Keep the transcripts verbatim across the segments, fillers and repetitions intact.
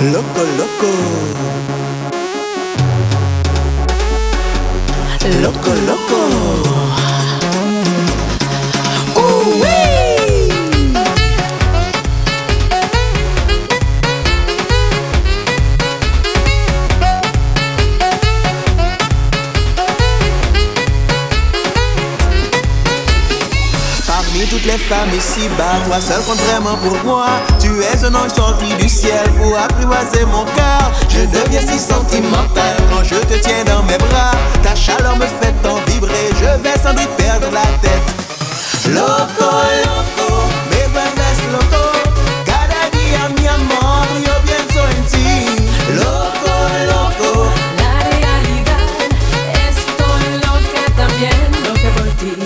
Loco Loco. Loco Loco. Ooh wee. Parmi toutes les femmes ici-bas, toi seule compte vraiment pour moi. Tu es un ange sorti du ciel pour apprivoiser mon cœur. Je deviens si sentimental quand je te tiens dans mes bras. Ta chaleur me fait tant vibrer, je vais sans doute perdre la tête. Loco, loco, me vuelves loco. Cada día mi amor, yo pienso en ti. Loco, loco, la realidad, estoy loca también, loca por ti.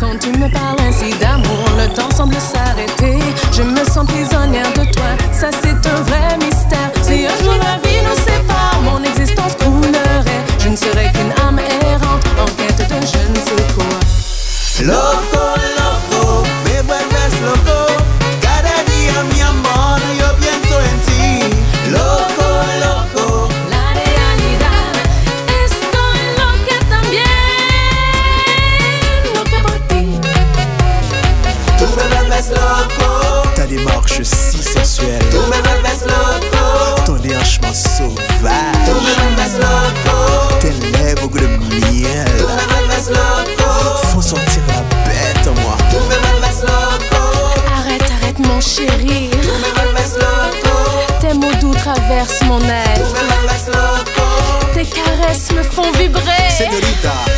Quand tu me parles ainsi d'amour, le temps semble s'arrêter. Je me sens prisonnière de toi, ça c'est un vrai mystère. Si un jour la vie nous sépare, mon existence coulerait. Je ne serai qu'une âme errante en quête de je ne sais quoi. Loco, loco, me vuelves loco. Cada día mi amor, yo pienso en ti. Loco, loco, la realidad, estoy loca también, loca por ti. Tú me vuelves loco. Ta démarche si sensuelle, tu me vuelves loco. Ton déhanchement sauvage, tu me vuelves loco. Tes lèvres au goût de miel, tu me vuelves loco. Faut sentir la bête en moi, tu me vuelves loco. Arrête, arrête mon chéri, tu me vuelves loco. Tes mots doux traversent mon être, tu me vuelves loco. Tes caresses me font vibrer, Señorita.